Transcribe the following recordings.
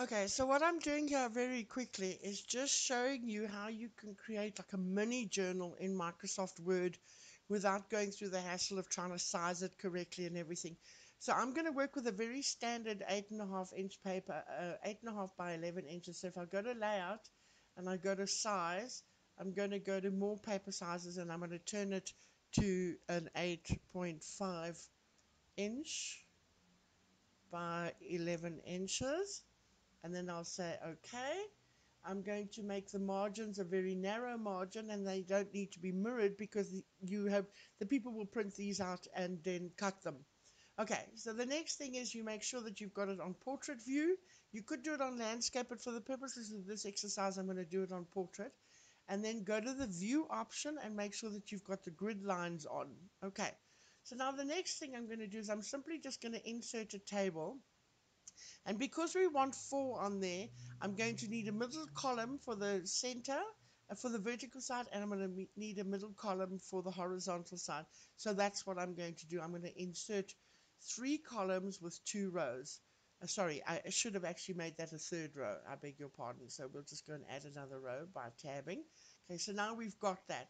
Okay, so what I'm doing here very quickly is just showing you how you can create like a mini journal in Microsoft Word without going through the hassle of trying to size it correctly and everything. So I'm going to work with a very standard 8.5 inch paper, 8.5 by 11 inches. So if I go to layout and I go to size, I'm going to go to more paper sizes and I'm going to turn it to an 8.5 inch by 11 inches. And then I'll say, okay, I'm going to make the margins a very narrow margin, and they don't need to be mirrored because you have, the people will print these out and then cut them. Okay, so the next thing is you make sure that you've got it on portrait view. You could do it on landscape, but for the purposes of this exercise, I'm going to do it on portrait. And then go to the view option and make sure that you've got the grid lines on. Okay, so now the next thing I'm going to do is I'm simply just going to insert a table. And because we want 4 on there, I'm going to need a middle column for the center, for the vertical side, and I'm going to need a middle column for the horizontal side. So that's what I'm going to do. I'm going to insert 3 columns with 2 rows. Sorry, I should have actually made that a 3rd row. I beg your pardon. So we'll just go and add another row by tabbing. Okay, so now we've got that.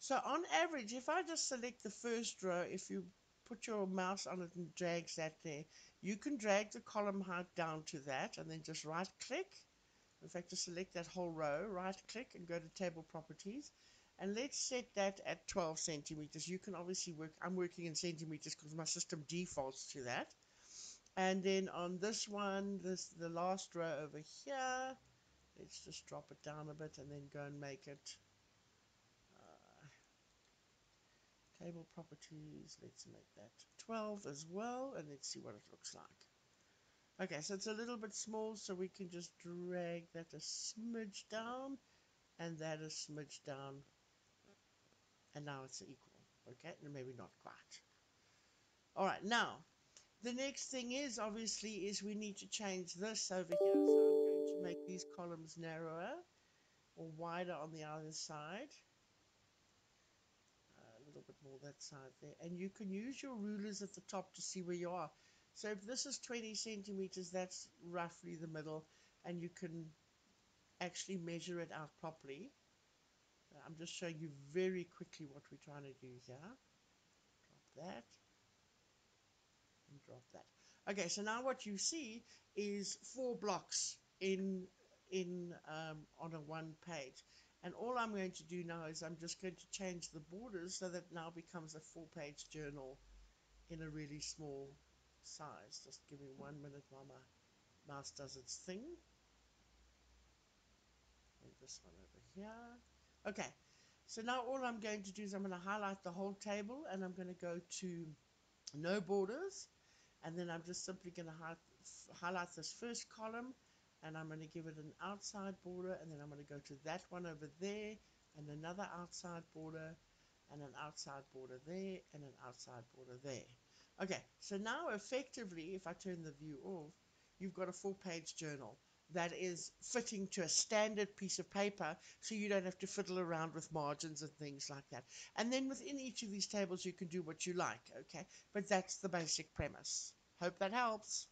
So on average, if I just select the 1st row, if you put your mouse on it and drags that there, you can drag the column height down to that and then just right click, in fact to select that whole row, right click and go to table properties, and let's set that at 12 centimeters. You can obviously work, I'm working in centimeters because my system defaults to that. And then on this one, the last row over here, let's just drop it down a bit and then go and make it table properties, let's make that 12 as well, and let's see what it looks like. Okay, so it's a little bit small, so we can just drag that a smidge down, and that a smidge down, and now it's equal. Okay, no, maybe not quite. All right, now, the next thing is, obviously, is we need to change this over here, so I'm going to make these columns narrower, or wider on the other side. A little bit more that side there, and you can use your rulers at the top to see where you are. So if this is 20 centimeters, that's roughly the middle, and you can actually measure it out properly. I'm just showing you very quickly what we're trying to do here. Drop that and drop that. Okay, so now what you see is 4 blocks on a one page. And all I'm going to do now is I'm just going to change the borders so that now becomes a 4-page journal in a really small size. Just give me 1 minute while my mouse does its thing. And this one over here. Okay, so now all I'm going to do is I'm going to highlight the whole table and I'm going to go to no borders. And then I'm just simply going to highlight this first column. And I'm going to give it an outside border, and then I'm going to go to that one over there, and another outside border, and an outside border there, and an outside border there. Okay, so now effectively, if I turn the view off, you've got a 4-page journal that is fitting to a standard piece of paper, so you don't have to fiddle around with margins and things like that. And then within each of these tables, you can do what you like, okay? But that's the basic premise. Hope that helps.